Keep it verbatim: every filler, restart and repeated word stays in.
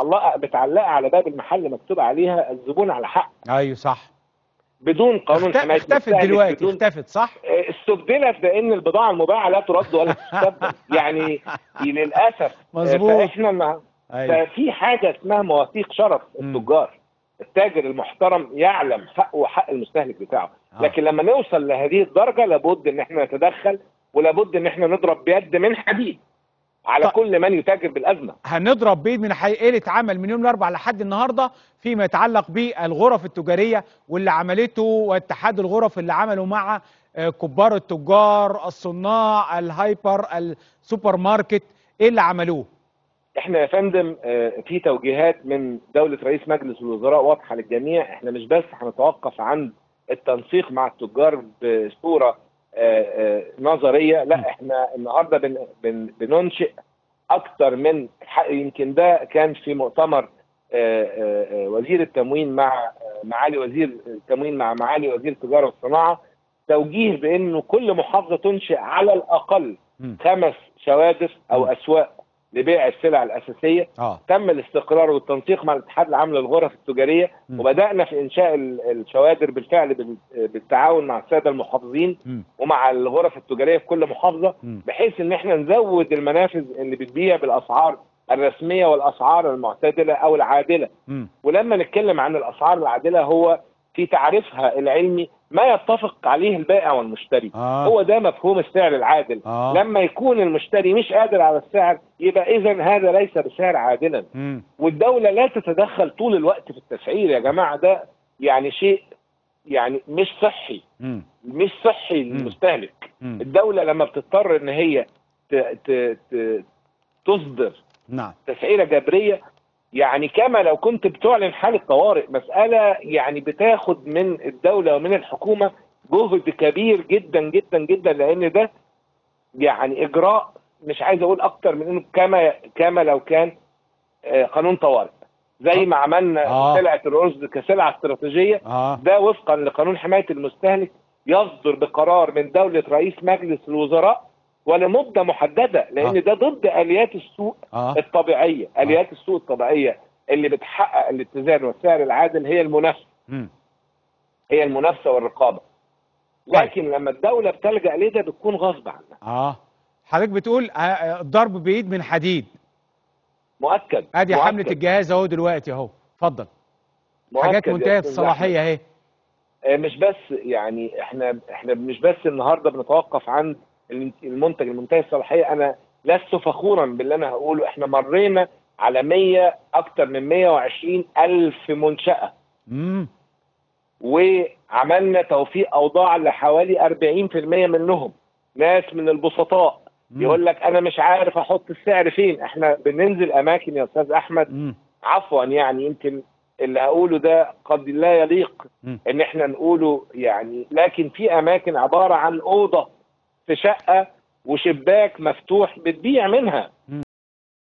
الله بتعلق على باب المحل مكتوب عليها الزبون على حق. ايوه صح. بدون قانون حماية اختفت دلوقتي، اختفت صح؟ استبدلت بان البضاعه المباعه لا ترد ولا تستبدل، يعني للاسف مظبوط. فاحنا ما أيوة. ففي حاجه اسمها مواثيق شرف التجار، التاجر المحترم يعلم حقه وحق المستهلك بتاعه، آه. لكن لما نوصل لهذه الدرجه لابد ان احنا نتدخل، ولابد ان احنا نضرب بيد من حديد على طيب. كل من يتاجر بالازمه. هنضرب بيد من حقيقه عمل من يوم الاربعاء لحد النهارده فيما يتعلق بالغرف التجاريه واللي عملته، واتحاد الغرف اللي عمله مع كبار التجار، الصناع، الهايبر، السوبر ماركت، ايه اللي عملوه؟ احنا يا فندم في توجيهات من دوله رئيس مجلس الوزراء واضحه للجميع، احنا مش بس هنتوقف عند التنسيق مع التجار بصوره آآ آآ نظريه، لا احنا النهارده بن بن بننشئ اكتر من حق. يمكن ده كان في مؤتمر آآ آآ وزير التموين مع معالي وزير التموين مع معالي وزير التجاره والصناعه، توجيه بانه كل محافظه تنشئ على الاقل خمس شوادر او اسواق لبيع السلع الاساسيه. آه. تم الاستقرار والتنسيق مع الاتحاد العام للغرف التجاريه، م. وبدانا في انشاء الشوادر بالفعل بالتعاون مع الساده المحافظين م. ومع الغرف التجاريه في كل محافظه، م. بحيث ان احنا نزود المنافذ اللي بتبيع بالاسعار الرسميه والاسعار المعتدله او العادله. م. ولما نتكلم عن الاسعار العادله هو في تعريفها العلمي ما يتفق عليه البائع والمشتري، آه. هو ده مفهوم السعر العادل. آه. لما يكون المشتري مش قادر على السعر يبقى اذا هذا ليس بسعر عادلا. م. والدولة لا تتدخل طول الوقت في التسعير يا جماعة، ده يعني شيء يعني مش صحي. م. مش صحي للمستهلك. الدولة لما بتضطر ان هي ت ت ت تصدر نعم. تسعيرة جبرية، يعني كما لو كنت بتعلن حالة طوارئ، مسألة يعني بتاخد من الدولة ومن الحكومة جهد كبير جدا جدا جدا، لأن ده يعني إجراء مش عايز أقول أكتر من إنه كما كما لو كان قانون طوارئ، زي ما عملنا آه. سلعة الأرز كسلعة استراتيجية، آه. ده وفقا لقانون حماية المستهلك يصدر بقرار من دولة رئيس مجلس الوزراء ولمده محدده، لان آه. ده ضد اليات السوق آه. الطبيعيه، اليات آه. السوق الطبيعيه اللي بتحقق الاتزان والسعر العادل هي المنافسه. م. هي المنافسه والرقابه. لكن طيب. لما الدوله بتلجا ليه ده بتكون غصب عنها. اه حضرتك بتقول الضرب بايد من حديد. مؤكد. ادي مؤكد. حمله الجهاز اهو دلوقتي اهو، اتفضل. حاجات منتهيه الصلاحيه اهي. مش بس يعني احنا احنا مش بس النهارده بنتوقف عند المنتج المنتهي الصلاحيه، انا لست فخورا باللي انا هقوله، احنا مرينا على مية اكتر من مية وعشرين ألف منشاه. امم وعملنا توفيق اوضاع لحوالي أربعين بالمية منهم، ناس من البسطاء يقول لك انا مش عارف احط السعر فين، احنا بننزل اماكن يا استاذ احمد. مم. عفوا يعني يمكن اللي هقوله ده قد لا يليق مم. ان احنا نقوله يعني، لكن في اماكن عباره عن اوضه في شقة وشباك مفتوح بتبيع منها،